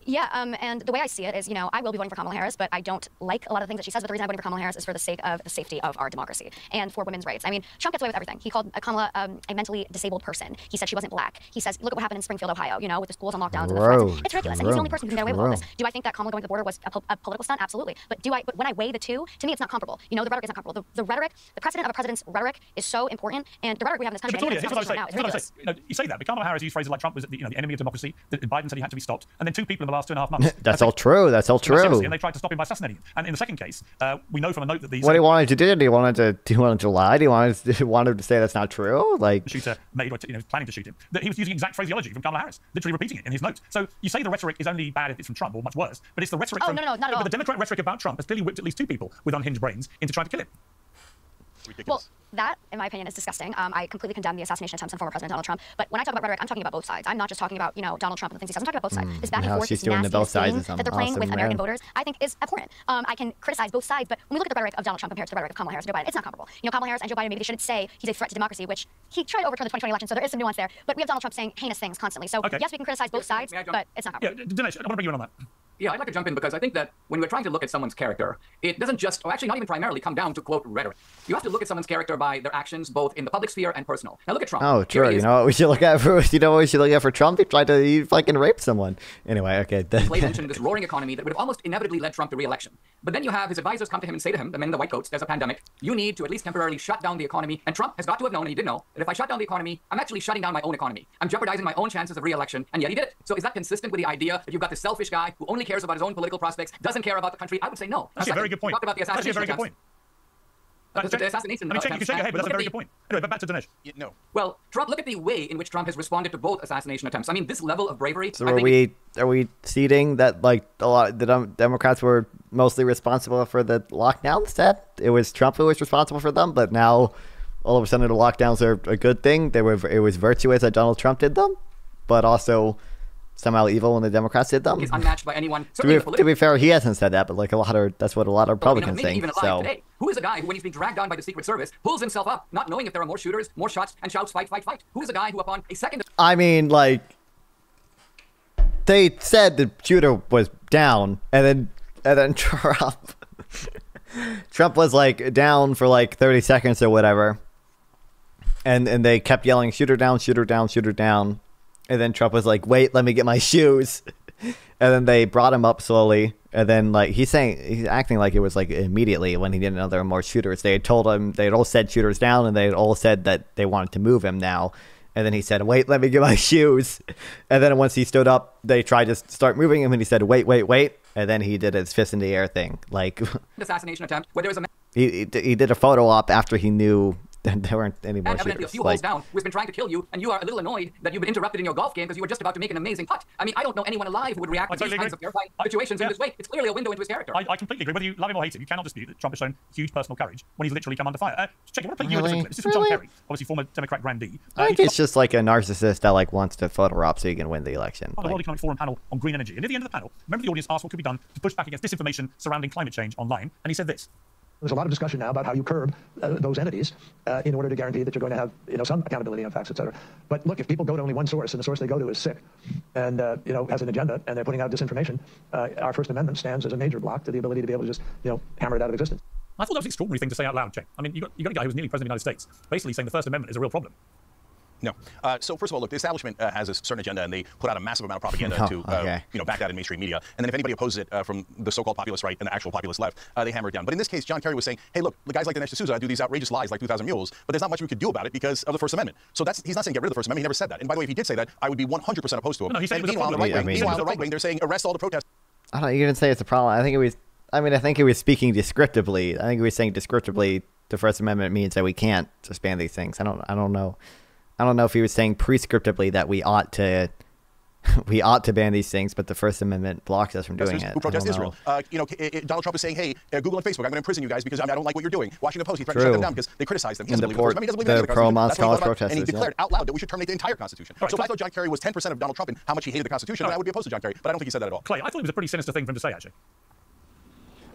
Yeah, um, and the way I see it is, you know, I will be voting for Kamala Harris, but I don't like a lot of the things that she says, but the reason I'm voting for Kamala Harris is for the sake of the safety of our democracy and for women's rights. I mean, Trump gets away with everything. He called Kamala um, a mentally disabled person. He said she wasn't black. He says, look at what happened in Springfield, Ohio, you know, with the schools on lockdowns. Bro, and the it's ridiculous, bro, and he's the only person who can get away with all this. Do I think that Kamala going to the border was a, po a political stunt? Absolutely. But do I? But when I weigh the two, to me, it's not comparable. You know, the rhetoric is not comparable. The, the rhetoric, the precedent of a president's rhetoric is so important, and the rhetoric we have in this country. Yeah, Victoria, here's what I say. What I say. You, know, you say that, but Kamala Harris used phrases like Trump was the, you know, the enemy of democracy, that Biden said he had to be stopped, and then two people in the last two and a half months. That's all true. That's all true. And they tried to stop him by assassinating him. And in the second case, uh, we know from a note that these. What he wanted to do? Do he wanted to? Do he wanted to lie? Do he wanted to, wanted to say that's not true? Like the shooter made, or you know, planning to shoot him. That he was using exact phraseology from Kamala Harris, literally repeating it in his notes. So you say the rhetoric is only bad if it's from Trump, or much worse. But it's the rhetoric. Oh, from, no, no, not at all. But the Democrat rhetoric about Trump has clearly whipped at least two people with unhinged brains into trying to kill him. Ridiculous. Well, that, in my opinion, is disgusting. Um, I completely condemn the assassination attempts on former President Donald Trump. But when I talk about rhetoric, I'm talking about both sides. I'm not just talking about, you know, Donald Trump and the things he says. I'm talking about both sides. Mm, this back and forth, this nasty game that they're playing awesome, with American man. voters, I think is abhorrent. Um, I can criticize both sides, but when we look at the rhetoric of Donald Trump compared to the rhetoric of Kamala Harris and Joe Biden, it's not comparable. You know, Kamala Harris and Joe Biden, maybe they shouldn't say he's a threat to democracy, which he tried to overturn the twenty twenty election, so there is some nuance there. But we have Donald Trump saying heinous things constantly. So, okay. Yes, we can criticize both sides, but it's not comparable. Yeah, Dinesh, I want to bring you in on that. Yeah, I'd like to jump in because I think that when we're trying to look at someone's character, it doesn't just, or actually not even primarily, come down to, quote, rhetoric. You have to look at someone's character by their actions, both in the public sphere and personal. Now look at Trump. Oh, true. You know what we should look at for, you know what we should look at for Trump? He tried to he fucking rape someone. Anyway, okay. Clay mentioned this roaring economy that would have almost inevitably led Trump to re-election. But then you have his advisors come to him and say to him, the men in the white coats, there's a pandemic. You need to at least temporarily shut down the economy. And Trump has got to have known, and he did know, that if I shut down the economy, I'm actually shutting down my own economy. I'm jeopardizing my own chances of re-election. And yet he did it. So is that consistent with the idea that you've got this selfish guy who only cares about his own political prospects, doesn't care about the country? I would say no. That's, that's a very good point. Talk about the assassination. That's a very good point. Uh, the, the assassination. I mean, check, you can shake your head, but that's a very the, good point. Anyway, but back to Dinesh. Yeah, no. Well, Trump. Look at the way in which Trump has responded to both assassination attempts. I mean, this level of bravery. So I are think we are we seeding that like a lot of the Democrats were mostly responsible for the lockdowns? That it was Trump who was responsible for them, but now all of a sudden the lockdowns are a good thing. They were it was virtuous that Donald Trump did them, but also somehow evil when the Democrats did them. He's unmatched by anyone. To be, to be fair, he hasn't said that, but like a lot of that's what a lot of Republicans think. So today, who is a guy who, when he's being dragged down by the Secret Service, pulls himself up, not knowing if there are more shooters, more shots, and shouts "fight, fight, fight"? Who is a guy who, upon a second, I mean, like they said the shooter was down, and then and then Trump, Trump was like down for like thirty seconds or whatever, and and they kept yelling "shooter down, shooter down, shooter down." And then Trump was like, wait, let me get my shoes. And then they brought him up slowly. And then like he's saying, he's acting like it was like immediately when he didn't know there were more shooters. They had told him, they had all said shooters down, and they had all said that they wanted to move him now. And then he said, wait, let me get my shoes. And then once he stood up, they tried to start moving him. And he said, wait, wait, wait. And then he did his fist in the air thing. Like assassination attempt where there was a he, he, he did a photo op after he knew there weren't any more and shooters. And a few like, holes down who's been trying to kill you, and you are a little annoyed that you've been interrupted in your golf game because you were just about to make an amazing putt. I mean, I don't know anyone alive who would react I to totally these kinds of terrifying I, situations I, yeah. in this way. It's clearly a window into his character. I, I completely agree. Whether you love him or hate him, you cannot dispute that Trump has shown huge personal courage when he's literally come under fire. Uh, check it. What about you? Really? This is from really? John Kerry, obviously former Democrat grandee. Uh, I think it's just like a narcissist that like wants to photo op so he can win the election. On the like, World Economic Forum panel on green energy, and at the end of the panel, remember the audience asked what could be done to push back against disinformation surrounding climate change online, and he said this. There's a lot of discussion now about how you curb uh, those entities uh, in order to guarantee that you're going to have, you know, some accountability on facts, et cetera. But look, if people go to only one source and the source they go to is sick and, uh, you know, has an agenda and they're putting out disinformation, uh, our First Amendment stands as a major block to the ability to be able to just, you know, hammer it out of existence. I thought that was an extraordinary thing to say out loud, Jake. I mean, you got, you got a guy who was nearly president of the United States basically saying the First Amendment is a real problem. No. Uh, so first of all, look, the establishment uh, has a certain agenda, and they put out a massive amount of propaganda oh, to, uh, okay. you know, back that in mainstream media. And then if anybody opposes it uh, from the so-called populist right and the actual populist left, uh, they hammer it down. But in this case, John Kerry was saying, hey, look, the guys like Dinesh D'Souza do these outrageous lies like two thousand mules, but there's not much we could do about it because of the First Amendment. So that's he's not saying get rid of the First Amendment. He never said that. And by the way, if he did say that, I would be one hundred percent opposed to him. No, he said and meanwhile, the right wing, I mean, meanwhile, the right wing, they're saying arrest all the protesters. I don't. You didn't say it's a problem. I think it was. I mean, I think he was speaking descriptively. I think he was saying descriptively, the First Amendment means that we can't just ban these things. I don't. I don't know. I don't know if he was saying prescriptively that we ought to we ought to ban these things, but the First Amendment blocks us from doing it. Who protest Israel? Uh, you know, it, it, Donald Trump is saying, "Hey, uh, Google and Facebook, I'm going to imprison you guys because I, mean, I don't like what you're doing." Washington Post, he threatened to shut them down because they criticized them. He doesn't believe the, I mean, the, the pro-Moscow protesters, and he declared yeah. out loud that we should terminate the entire Constitution. Right, so Clay, if I thought John Kerry was ten percent of Donald Trump and how much he hated the Constitution, right. I would be opposed to John Kerry, but I don't think he said that at all. Clay, I thought it was a pretty sinister thing for him to say, actually.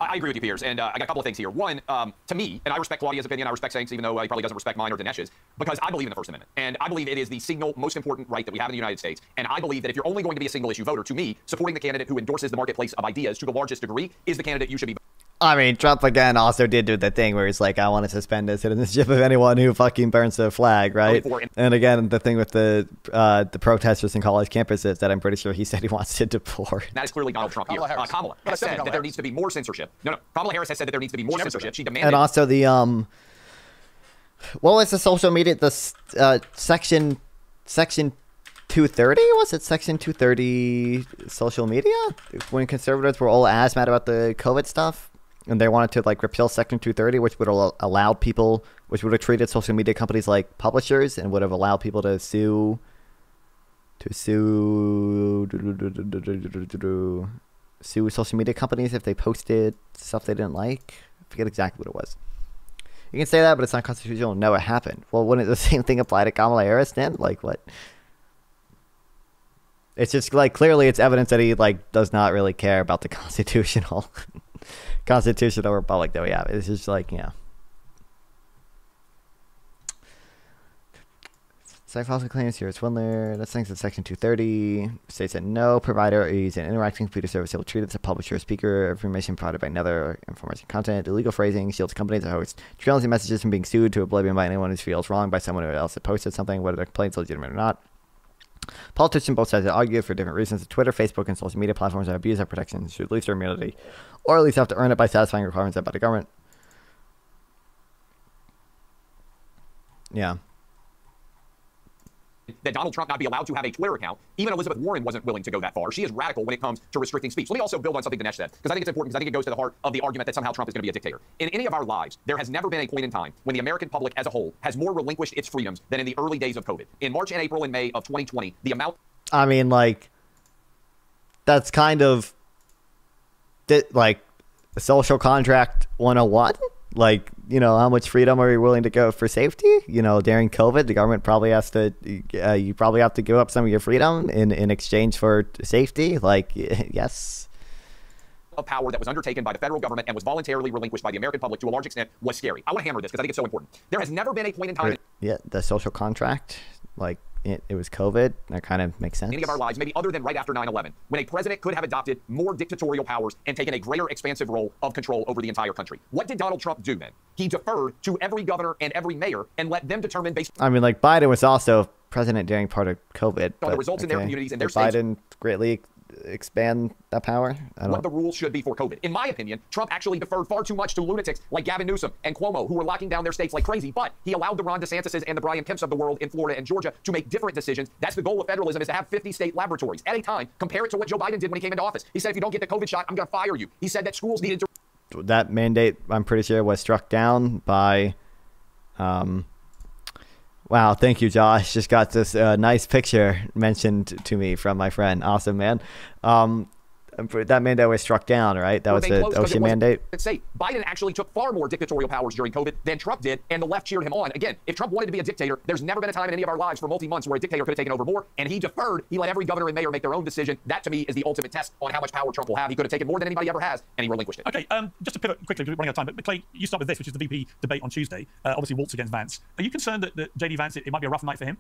I agree with you, Piers, and uh, I got a couple of things here. One, um, to me, and I respect Claudia's opinion, I respect Cenk's, even though uh, he probably doesn't respect mine or Dinesh's, because I believe in the First Amendment, and I believe it is the single most important right that we have in the United States, and I believe that if you're only going to be a single-issue voter, to me, supporting the candidate who endorses the marketplace of ideas to the largest degree is the candidate you should be. I mean, Trump, again, also did do the thing where he's like, I want to suspend the citizenship of anyone who fucking burns the flag, right? And again, the thing with the uh, the protesters in college campuses that I'm pretty sure he said he wants to deplore. It. That is clearly Donald Trump here. Kamala Harris. Uh, Kamala has said that there needs to be more censorship. No, no, Kamala Harris has said that there needs to be more censorship. She demanded... And also the, um... Well, it's the social media, the uh, section... Section... two thirty? Was it Section two thirty social media? When conservatives were all as mad about the COVID stuff? And they wanted to like repeal Section two thirty, which would have allowed people, which would have treated social media companies like publishers and would have allowed people to sue, to sue, do, do, do, do, do, do, do, do, do, sue social media companies if they posted stuff they didn't like. I forget exactly what it was. You can say that, but it's not constitutional. No, it happened. Well, wouldn't the same thing apply to Kamala Harris then? Like what? It's just like clearly it's evidence that he like does not really care about the constitutional constitutional republic that we have. It's just like, yeah. Site files and claims here. It's one layer. That's things in Section two thirty. States that no provider is an interacting computer service that will treat it as a publisher or speaker information provided by another information content. Illegal prazing shields companies that host trails and messages from being sued to oblivion by anyone who feels wronged by someone else that posted something, whether their complaint's legitimate or not. Politicians on both sides argue for different reasons that Twitter, Facebook, and social media platforms that abuse our protections should lose their immunity, or at least have to earn it by satisfying requirements set by the government. Yeah. That Donald Trump not be allowed to have a Twitter account. Even Elizabeth Warren wasn't willing to go that far. She is radical when it comes to restricting speech. Let me also build on something Dinesh said, because I think it's important, because I think it goes to the heart of the argument that somehow Trump is going to be a dictator. In any of our lives, there has never been a point in time when the American public as a whole has more relinquished its freedoms than in the early days of COVID. In March and April and May of twenty twenty, the amount... I mean, like, that's kind of, like, social contract one oh one? Like, you know, how much freedom are you willing to go for safety? You know, during COVID, the government probably has to, uh, you probably have to give up some of your freedom in, in exchange for safety. Like, yes. Of power that was undertaken by the federal government and was voluntarily relinquished by the American public to a large extent was scary. I want to hammer this because I think it's so important. There has never been a point in time. Yeah, the social contract, like. It, it was COVID. That kind of makes sense. Any of our lives, maybe other than right after nine eleven, when a president could have adopted more dictatorial powers and taken a greater expansive role of control over the entire country. What did Donald Trump do then? He deferred to every governor and every mayor and let them determine based. I mean, like Biden was also president during part of COVID. But, the results okay. in their communities and their states. Biden greatly expand that power. I don't... What the rules should be for COVID. In my opinion, Trump actually deferred far too much to lunatics like Gavin Newsom and Cuomo, who were locking down their states like crazy, but he allowed the Ron DeSantis's and the Brian Kemps of the world in Florida and Georgia to make different decisions. That's the goal of federalism, is to have fifty state laboratories at a time. Compare it to what Joe Biden did when he came into office. He said, if you don't get the COVID shot, I'm going to fire you. He said that schools needed to... That mandate, I'm pretty sure, was struck down by... Um, wow, thank you, Josh. Just got this uh, nice picture mentioned to me from my friend. Awesome, man. Um, that mandate was struck down, right? That was the OSHA mandate. Biden actually took far more dictatorial powers during COVID than Trump did, and the left cheered him on. Again, if Trump wanted to be a dictator, there's never been a time in any of our lives for multi-months where a dictator could have taken over more, and he deferred. He let every governor and mayor make their own decision. That, to me, is the ultimate test on how much power Trump will have. He could have taken more than anybody ever has, and he relinquished it. Okay, um, just to pivot quickly, because we're running out of time, but Clay, you start with this, which is the V P debate on Tuesday, uh, obviously Walz against Vance. Are you concerned that, that J D Vance, it, it might be a rough night for him?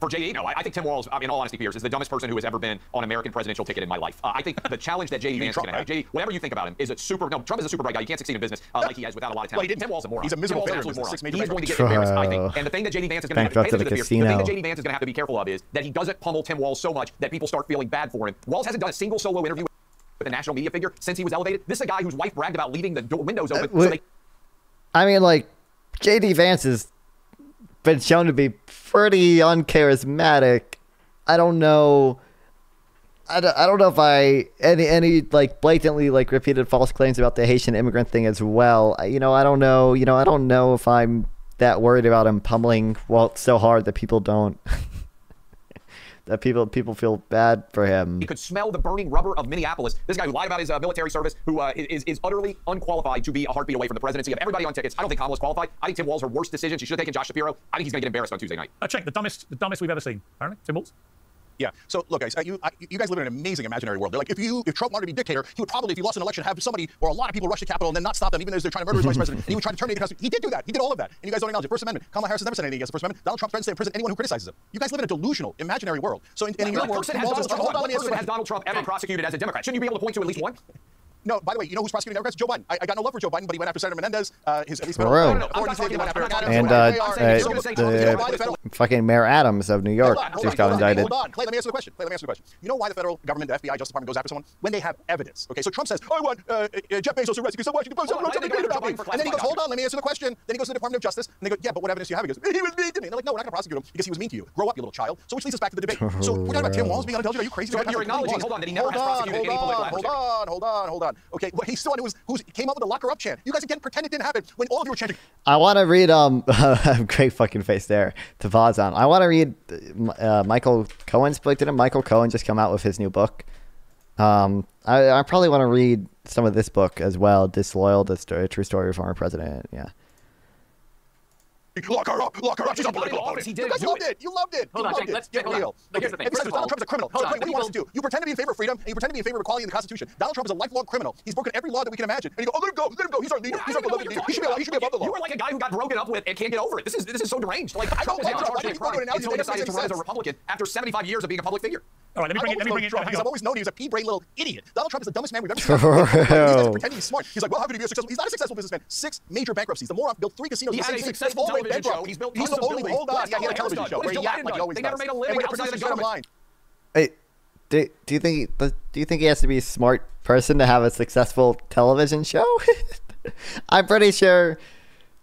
For J D, no, I, I think Tim Walz, I mean, in all honesty, Piers, is the dumbest person who has ever been on American presidential ticket in my life. Uh, I think the challenge that J D Vance is going to have, J D, whatever you think about him, is a super, no, Trump is a super bright guy. You can't succeed in business uh, like he has without a lot of talent. Well, he didn't. Tim Walz is a moron. He's a miserable failure. He's going to get embarrassed, I think. And the thing that J D Vance is going to have to the, the thing that J D Vance is going to have to be careful of is that he doesn't pummel Tim Walz so much that people start feeling bad for him. Walz hasn't done a single solo interview with a national media figure since he was elevated. This is a guy whose wife bragged about leaving the door windows open. Uh, so they I mean, like, J D Vance is... been shown to be pretty uncharismatic. I don't know. I don't, I don't know if I any any like blatantly like repeated false claims about the Haitian immigrant thing as well. I, you know, I don't know. You know, I don't know if I'm that worried about him pummeling Walt so hard that people don't that people people feel bad for him. He could smell the burning rubber of Minneapolis. This guy who lied about his uh, military service, who uh, is, is utterly unqualified to be a heartbeat away from the presidency of everybody on tickets. I don't think Kamala's qualified. I think Tim Walz, her worst decision. She should have taken Josh Shapiro. I think he's going to get embarrassed on Tuesday night. Uh, check, the dumbest the dumbest we've ever seen, apparently. Tim Walz? Yeah. So look, guys, you, you guys live in an amazing imaginary world. They're like, if you, if Trump wanted to be dictator, he would probably, if he lost an election, have somebody or a lot of people rush to Capitol and then not stop them, even though they're trying to murder his vice president. And he would try to terminate the president. He did do that. He did all of that. And you guys don't acknowledge it. First Amendment. Kamala Harris has never said anything against the First Amendment. Donald Trump threatens to imprison anyone who criticizes him. You guys live in a delusional, imaginary world. So in, in your world, has Donald, Trump, what person has Donald Trump ever prosecuted as a Democrat? Shouldn't you be able to point to at least one? No, by the way, you know who's prosecuting Democrats? Joe Biden. I, I got no love for Joe Biden, but he went after Senator Menendez. Uh, his, his for federal, real. No, no, no. And uh, uh, fucking Mayor Adams of New York hold on, hold just got on, indicted. Hold on, Clay, let me answer the question. Clay, let me answer the question. You know why the federal government, the F B I, Justice Department goes after someone? When they have evidness. Okay, so Trump says, I want uh, uh, Jeff Bezos to rescue someone. And then he goes, hold on, let me answer the question. Then he goes to the Department of Justice, and they go, yeah, but what evidence do you have? He goes, he was mean to me. And they're like, no, we're not going to prosecute him because he was mean to you. Grow up, you little child. So which leads us back to the debate. So we're talking about Tim Walz being unintelligent. Are you crazy? You're acknowledging, hold on, that he never has prosecuted any political adversary. Hold on, hold on, hold on. Okay, well, he still knew who's, who's came up with the lock her up chant. You guys again pretend it didn't happen when all of you were chanting. I want to read um great fucking face there to Vazan. I want to read uh, Michael Cohen's book. Didn't Michael Cohen just come out with his new book? Um, I, I probably want to read some of this book as well. Disloyal, the story, true story of former president. Yeah. Lock her up! Lock her up! She's unbelievable. You guys loved it. it! You loved it! Hold you on, loved Jake, it! Let's get real. Okay. Like, first of all, Donald Trump is a criminal. So, on, what do you want us to do? You pretend to be in favor of freedom, and you pretend to be in favor of equality in the Constitution. Donald Trump is a lifelong criminal. He's broken every law that we can imagine. And you go, oh, let him go! Let him go! He's our leader! He's our beloved leader! He should be allowed. He should be above the law. You were like a guy who got broken up with and can't get over it. This is this is so deranged. Like, I don't like Trump. He's only decided to run as a Republican after seventy-five years of being a public figure. All right, let me bring it. Let me bring it. Because I've always known he's a pea-brained little idiot. Donald Trump is the dumbest man we've ever seen. He's just pretending he's smart. He's like, well, how could he be a successful? He's not a successful businessman. Six major bankruptcies. The moron built three casinos. He's a successful bankrupt. He's built. He's the only. Hold on, yeah, he had a television show. They never made a living outside of the government. Hey, do do you think do you think he has to be a smart person to have a successful television show? I'm pretty sure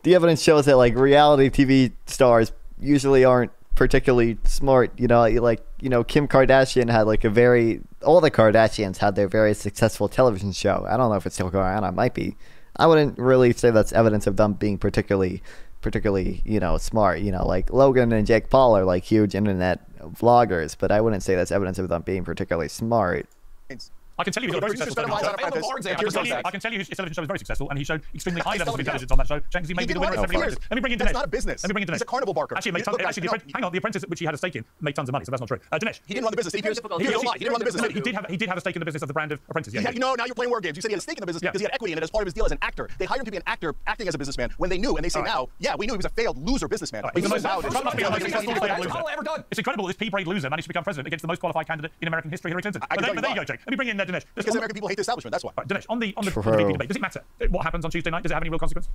the evidence shows that like reality T V stars usually aren't particularly smart, you know, like, you know, Kim Kardashian had like a very, all the Kardashians had their very successful television show. I don't know if it's still going on. It might be. I wouldn't really say that's evidence of them being particularly, particularly, you know, smart, you know, like Logan and Jake Paul are like huge internet vloggers, but I wouldn't say that's evidence of them being particularly smart. It's I can tell you he's got a very successful television show. I can tell you his television show is very successful, and he showed extremely high levels of intelligence on that show. James, he may be the winner of seventy prizes. Let me bring in Dinesh. That's not a business. Let me bring in Dinesh. He's a carnival barker. Actually, made tons, actually no, the, hang on, the apprentice which he had a stake in made tons of money, so that's not true. Uh, Dinesh. He didn't run the business. He, he, was, he, he, he didn't run the business. No, he did have he did have a stake in the business of the brand of apprentice. Yeah. yeah, yeah. You know, now you're playing word games. You said he had a stake in the business because yeah. he had equity in it as part of his deal as an actor. They hired him to be an actor, acting as a businessman when they knew, and they say now, yeah, we knew he was a failed loser businessman. He's the most successful failed loser ever done. It's incredible this pea-brained loser managed to become president against the most qualified candidate in American history, Hillary Clinton. But there you go, Jake. Let me bring in Dinesh. Because American people hate the establishment. That's why. Right, Dinesh, on the on the, on the V P debate, does it matter what happens on Tuesday night? Does it have any real consequence?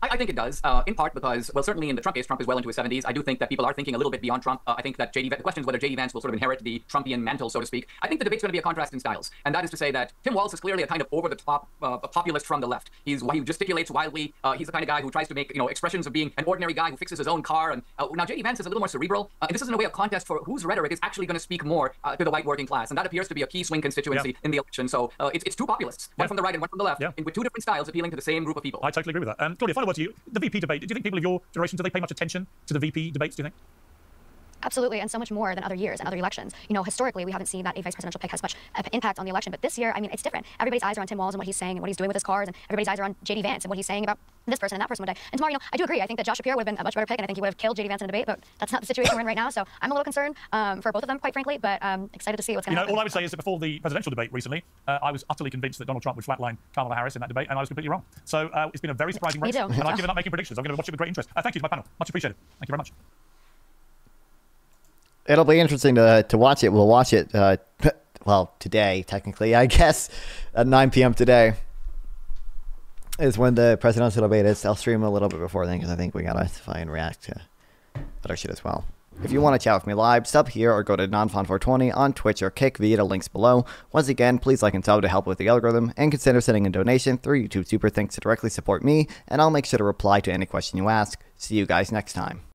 I, I think it does, uh, in part because, well, certainly in the Trump case, Trump is well into his seventies. I do think that people are thinking a little bit beyond Trump. Uh, I think that J D the question is whether J D Vance will sort of inherit the Trumpian mantle, so to speak. I think the debate's going to be a contrast in styles, and that is to say that Tim Walz is clearly a kind of over-the-top uh, populist from the left. He's he gesticulates wildly. Uh, he's the kind of guy who tries to make you know expressions of being an ordinary guy who fixes his own car. And uh, now J D Vance is a little more cerebral, uh, and this is in a way a contest for whose rhetoric is actually going to speak more uh, to the white working class, and that appears to be a key swing constituency yeah. in the election. So uh, it's it's two populists, one yeah. from the right and one from the left, yeah. and with two different styles appealing to the same group of people. I totally agree with that. Um, Claudia, final word to you. The V P debate, do you think people of your generation, do they pay much attention to the V P debates, do you think? Absolutely, and so much more than other years and other elections. You know, historically, we haven't seen that a vice presidential pick has much impact on the election, but this year, I mean, it's different. Everybody's eyes are on Tim Walz and what he's saying and what he's doing with his cars, and everybody's eyes are on J D Vance and what he's saying about this person and that person one day. And tomorrow, you know, I do agree. I think that Josh Shapiro would have been a much better pick, and I think he would have killed J D Vance in a debate, but that's not the situation we're in right now, so I'm a little concerned um, for both of them, quite frankly, but um, excited to see what's going to happen. You know, all I would say is that before the presidential debate recently, uh, I was utterly convinced that Donald Trump would flatline Kamala Harris in that debate, and I was completely wrong. So uh, it's been a very surprising race, and I've given up making predictions. I'm going to watch it with great interest. Uh, thank you to my panel. Much appreciated. Thank you very much. It'll be interesting to, to watch it. We'll watch it, uh, well, today, technically, I guess, at nine p m today is when the presidential debate is. I'll stream a little bit before then because I think we got to find react to other shit as well. If you want to chat with me live, sub here or go to Nonfon four twenty on Twitch or Kick via the links below. Once again, please like and sub to help with the algorithm and consider sending a donation through YouTube Super Thanks to directly support me, and I'll make sure to reply to any question you ask. See you guys next time.